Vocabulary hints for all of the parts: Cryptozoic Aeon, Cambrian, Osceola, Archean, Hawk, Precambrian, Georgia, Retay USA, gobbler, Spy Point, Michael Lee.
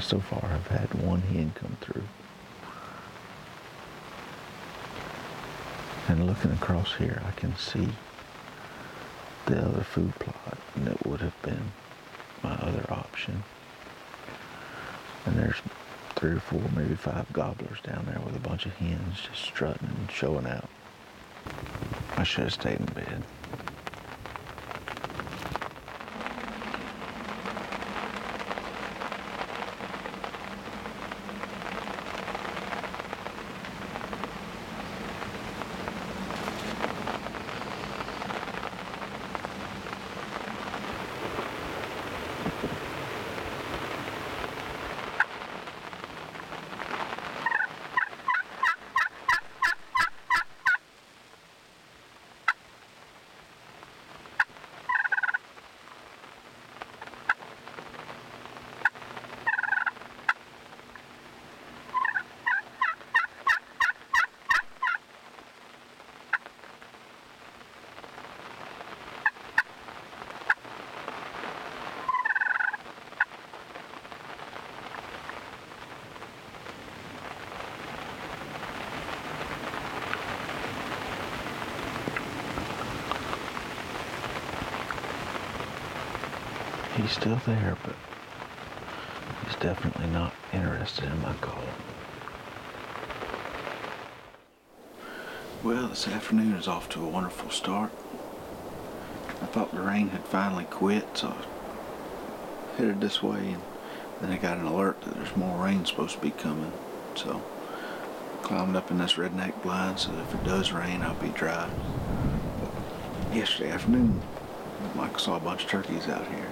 I so far have had one hen come through. And looking across here, I can see the other food plot, and it would have been my other option. And there's 3 or 4, maybe 5 gobblers down there with a bunch of hens just strutting and showing out. I should have stayed in bed. He's still there, but he's definitely not interested in my call. Well, this afternoon is off to a wonderful start. I thought the rain had finally quit, so I headed this way, and then I got an alert that there's more rain supposed to be coming. So I climbed up in this redneck blind so that if it does rain, I'll be dry. But yesterday afternoon, Mike saw a bunch of turkeys out here.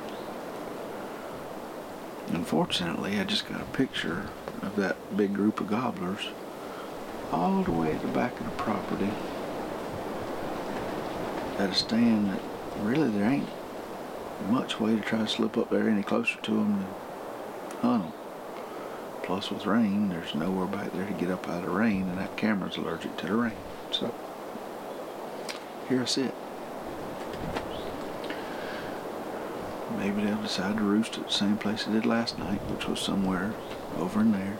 Unfortunately, I just got a picture of that big group of gobblers all the way at the back of the property at a stand that really there ain't much way to try to slip up there any closer to them than hunt them. Plus with rain, there's nowhere back there to get up out of rain, and that camera's allergic to the rain. So here I sit. Maybe they'll decide to roost at the same place they did last night, which was somewhere over in there.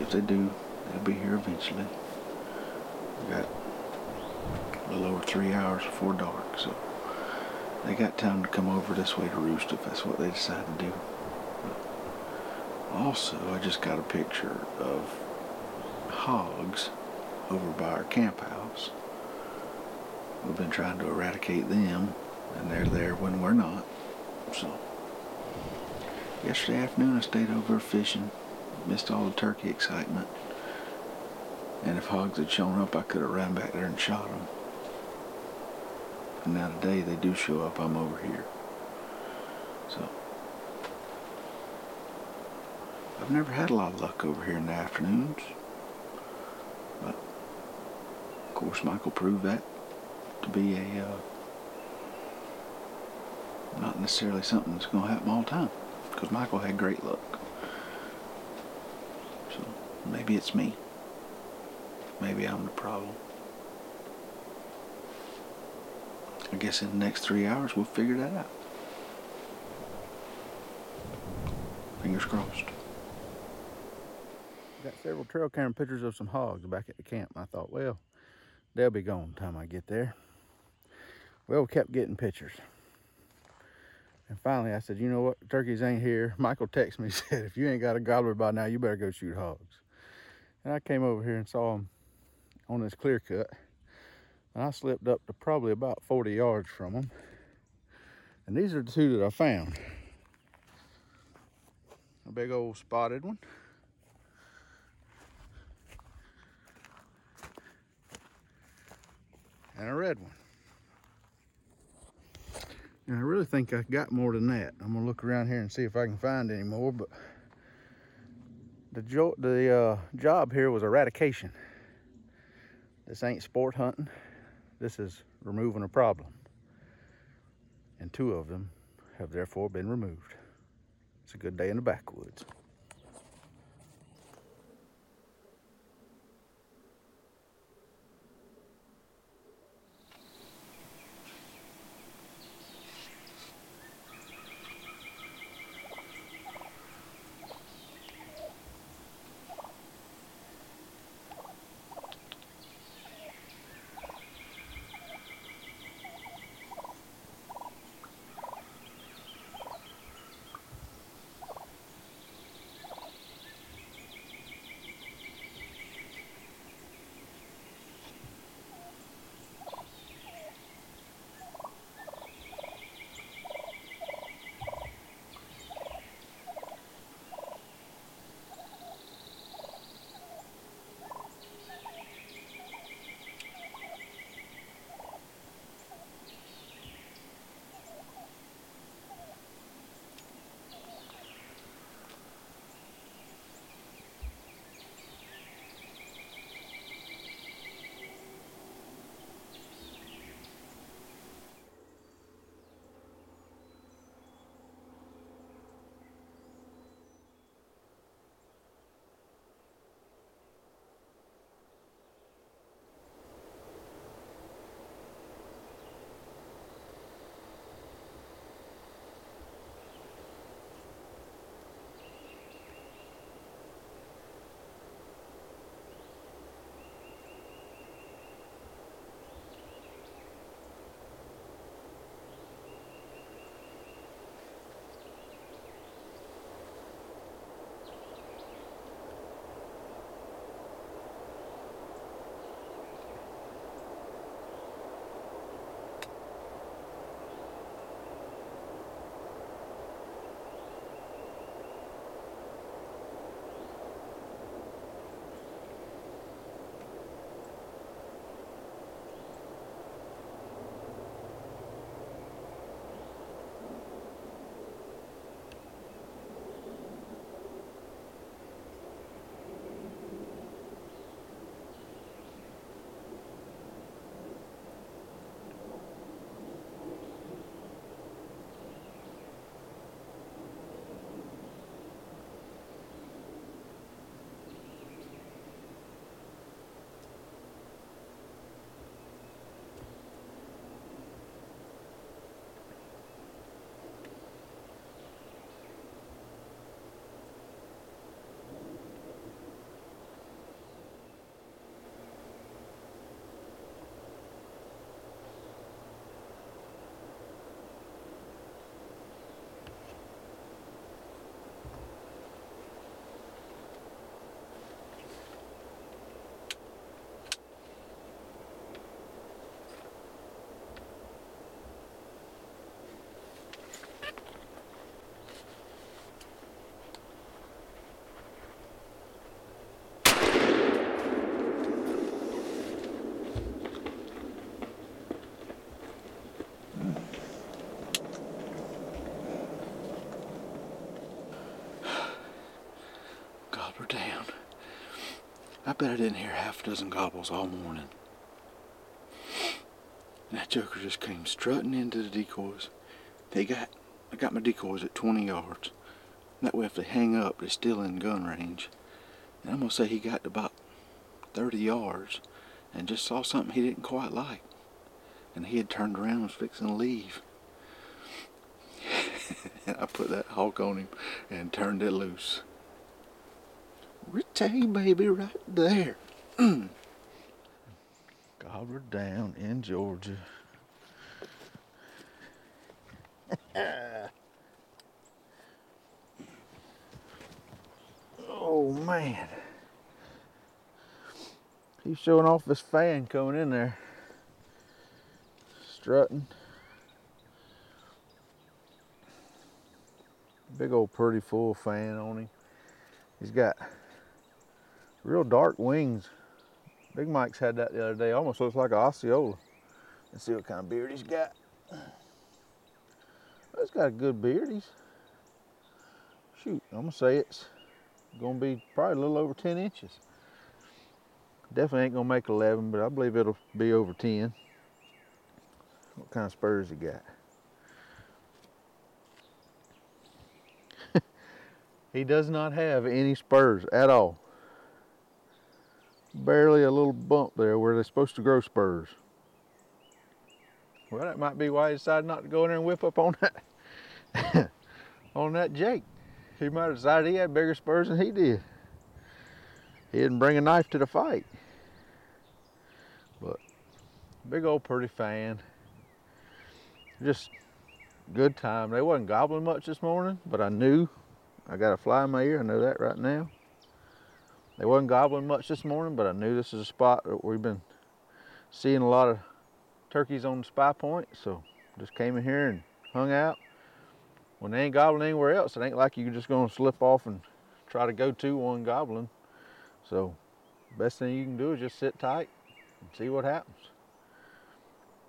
If they do, they'll be here eventually. We got a little over 3 hours before dark, so they got time to come over this way to roost if that's what they decide to do. But also, I just got a picture of hogs over by our camp house. We've been trying to eradicate them, and they're there when we're not. So yesterday afternoon I stayed over fishing, missed all the turkey excitement, and if hogs had shown up I could have ran back there and shot them. And now today they do show up, I'm over here. So I've never had a lot of luck over here in the afternoons, but of course Michael proved that to be a not necessarily something that's going to happen all the time, because Michael had great luck. So maybe it's me. Maybe I'm the problem. I guess in the next 3 hours we'll figure that out. Fingers crossed. Got several trail camera pictures of some hogs back at the camp, and I thought, well, they'll be gone by the time I get there. Well, we kept getting pictures. And finally, I said, you know what? Turkeys ain't here. Michael texted me, said, if you ain't got a gobbler by now, you better go shoot hogs. And I came over here and saw them on this clear cut. And I slipped up to probably about 40 yards from them. And these are the two that I found. A big old spotted one. And a red one. And I really think I got more than that. I'm gonna look around here and see if I can find any more, but the job here was eradication. This ain't sport hunting. This is removing a problem. And 2 of them have therefore been removed. It's a good day in the backwoods. I bet I didn't hear half a dozen gobbles all morning. And that joker just came strutting into the decoys. I got my decoys at 20 yards. That way if they hang up, they're still in gun range. And I'm gonna say he got to about 30 yards and just saw something he didn't quite like. And he had turned around and was fixing to leave. And I put that hawk on him and turned it loose. Retay baby right there. Gobbler down in Georgia. Oh man. He's showing off his fan coming in there. Strutting. Big old pretty full fan on him. He's got real dark wings. Big Mike's had that the other day. Almost looks like an Osceola. Let's see what kind of beard he's got. He's got a good beard. He's, shoot, I'm gonna say it's gonna be probably a little over 10 inches. Definitely ain't gonna make 11, but I believe it'll be over 10. What kind of spurs he got? He does not have any spurs at all. Barely a little bump there where they're supposed to grow spurs. Well, that might be why he decided not to go in there and whip up on that on that Jake. He might have decided he had bigger spurs than he did. He didn't bring a knife to the fight. But big old pretty fan. Just good time. They wasn't gobbling much this morning, but I knew. I got a fly in my ear, I know that right now. They wasn't gobbling much this morning, but I knew this is a spot that we've been seeing a lot of turkeys on Spy Point, so just came in here and hung out. When they ain't gobbling anywhere else, it ain't like you're just gonna slip off and try to go to one gobbling. So best thing you can do is just sit tight and see what happens.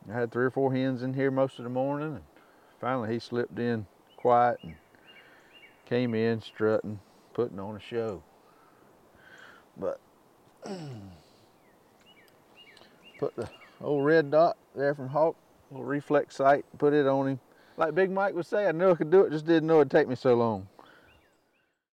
I had 3 or 4 hens in here most of the morning, and finally he slipped in quiet and came in strutting, putting on a show. But put the old red dot there from Hawk, little reflex sight, put it on him. Like Big Mike would say, I knew I could do it, just didn't know it'd take me so long.